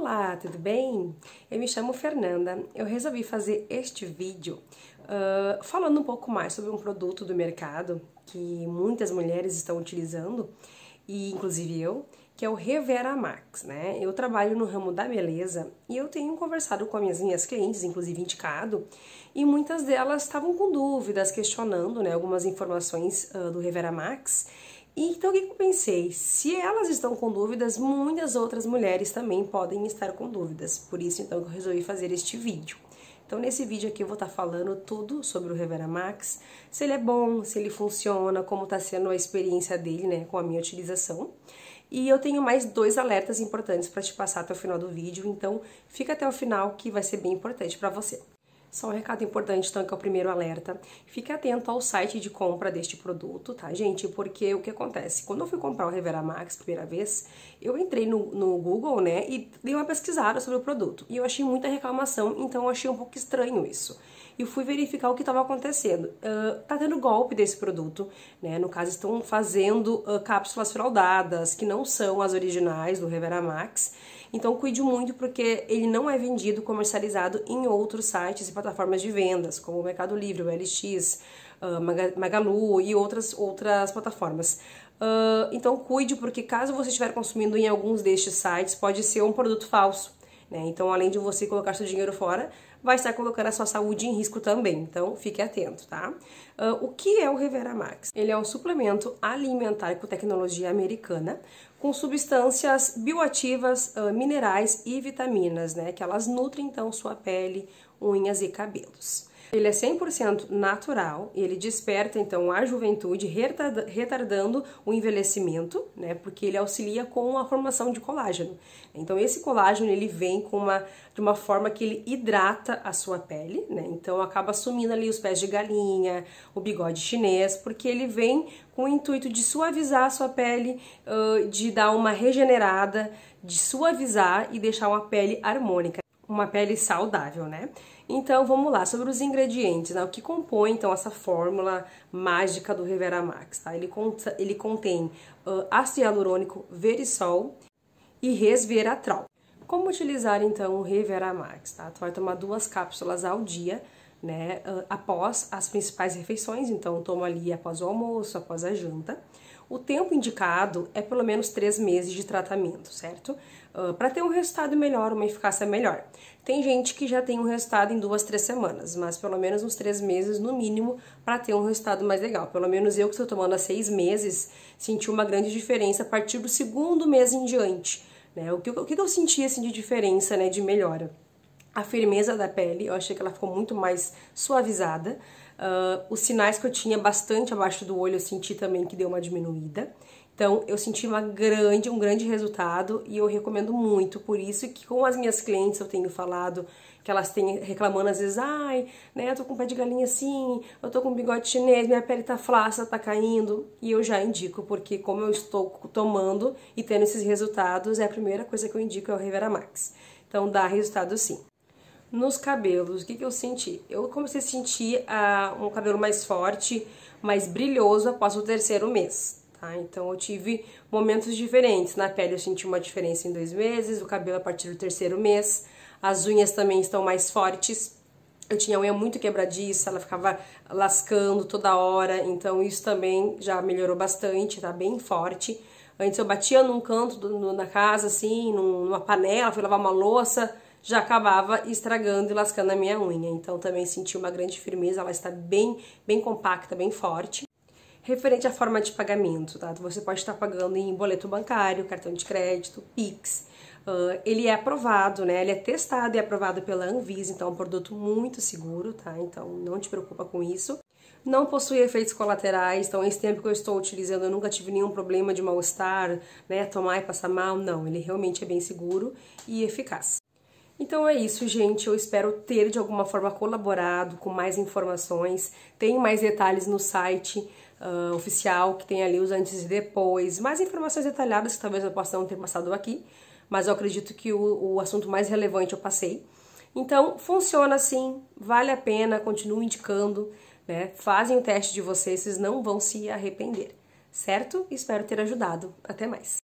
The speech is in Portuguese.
Olá, tudo bem? Eu me chamo Fernanda, eu resolvi fazer este vídeo falando um pouco mais sobre um produto do mercado que muitas mulheres estão utilizando, e inclusive eu, que é o Reveramax, né? Eu trabalho no ramo da beleza e eu tenho conversado com as minhas clientes, inclusive indicado, e muitas delas estavam com dúvidas, questionando, né, algumas informações do Reveramax. Então, o que eu pensei? Se elas estão com dúvidas, muitas outras mulheres também podem estar com dúvidas. Por isso, então, eu resolvi fazer este vídeo. Então, nesse vídeo aqui eu vou estar falando tudo sobre o Reveramax, se ele é bom, se ele funciona, como está sendo a experiência dele, né, com a minha utilização. E eu tenho mais dois alertas importantes para te passar até o final do vídeo, então fica até o final que vai ser bem importante para você. Só um recado importante, então, que é o primeiro alerta. Fique atento ao site de compra deste produto, tá, gente? Porque o que acontece? Quando eu fui comprar o Reveramax primeira vez, eu entrei no Google, né, e dei uma pesquisada sobre o produto. E eu achei muita reclamação, então eu achei um pouco estranho isso. E fui verificar o que estava acontecendo. Tá tendo golpe desse produto, né? No caso, estão fazendo cápsulas fraudadas, que não são as originais do Reveramax. Então, cuide muito, porque ele não é vendido, comercializado em outros sites e plataformas de vendas, como o Mercado Livre, o LX, Magalu e outras plataformas. Então, cuide, porque caso você estiver consumindo em alguns destes sites, pode ser um produto falso, né? Então, além de você colocar seu dinheiro fora, vai estar colocando a sua saúde em risco também, então fique atento, tá? O que é o Reveramax? Ele é um suplemento alimentar com tecnologia americana, com substâncias bioativas, minerais e vitaminas, né? Que elas nutrem, então, sua pele, unhas e cabelos. Ele é 100% natural, ele desperta, então, a juventude, retardando o envelhecimento, né? Porque ele auxilia com a formação de colágeno. Então, esse colágeno, ele vem de uma forma que ele hidrata a sua pele, né? Então, acaba sumindo ali os pés de galinha, o bigode chinês, porque ele vem com o intuito de suavizar a sua pele, de dar uma regenerada, de suavizar e deixar uma pele harmônica. Uma pele saudável, né? Então, vamos lá, sobre os ingredientes, né? O que compõe, então, essa fórmula mágica do Reveramax, tá? Ele contém ácido hialurônico, verisol e resveratrol. Como utilizar, então, o Reveramax, tá? Tu vai tomar 2 cápsulas ao dia, né? Após as principais refeições, então, toma ali após o almoço, após a janta. O tempo indicado é pelo menos 3 meses de tratamento, certo? Para ter um resultado melhor, uma eficácia melhor. Tem gente que já tem um resultado em 2, 3 semanas, mas pelo menos uns 3 meses no mínimo para ter um resultado mais legal. Pelo menos eu, que estou tomando há 6 meses, senti uma grande diferença a partir do 2º mês em diante, né? O que eu senti, assim, de diferença, né, de melhora? A firmeza da pele, eu achei que ela ficou muito mais suavizada. Os sinais que eu tinha bastante abaixo do olho, eu senti também que deu uma diminuída. Então, eu senti um grande resultado, e eu recomendo muito. Por isso que, com as minhas clientes, eu tenho falado que elas têm reclamando às vezes: ai, né, eu tô com pé de galinha assim, eu tô com bigode chinês, minha pele tá flácida, tá caindo. E eu já indico, porque como eu estou tomando e tendo esses resultados, é a primeira coisa que eu indico, é o Reveramax. Então, dá resultado sim. Nos cabelos, o que eu senti? Eu comecei a sentir um cabelo mais forte, mais brilhoso após o 3º mês, tá? Então, eu tive momentos diferentes. Na pele, eu senti uma diferença em 2 meses, o cabelo a partir do 3º mês. As unhas também estão mais fortes. Eu tinha a unha muito quebradiça, ela ficava lascando toda hora, então isso também já melhorou bastante, tá bem forte. Antes eu batia num canto da casa, assim, numa panela, fui lavar uma louça, já acabava estragando e lascando a minha unha. Então, também senti uma grande firmeza, ela está bem compacta, bem forte. Referente à forma de pagamento, tá? Você pode estar pagando em boleto bancário, cartão de crédito, Pix. Ele é aprovado, né? Ele é testado e aprovado pela Anvisa, então é um produto muito seguro, tá? Então, não te preocupa com isso. Não possui efeitos colaterais, então esse tempo que eu estou utilizando eu nunca tive nenhum problema de mal-estar, né? Tomar e passar mal, não. Ele realmente é bem seguro e eficaz. Então é isso, gente, eu espero ter de alguma forma colaborado com mais informações. Tem mais detalhes no site oficial, que tem ali os antes e depois, mais informações detalhadas que talvez eu possa não ter passado aqui, mas eu acredito que o assunto mais relevante eu passei. Então, funciona sim, vale a pena, continuo indicando, né? Fazem o teste de vocês não vão se arrepender, certo? Espero ter ajudado, até mais!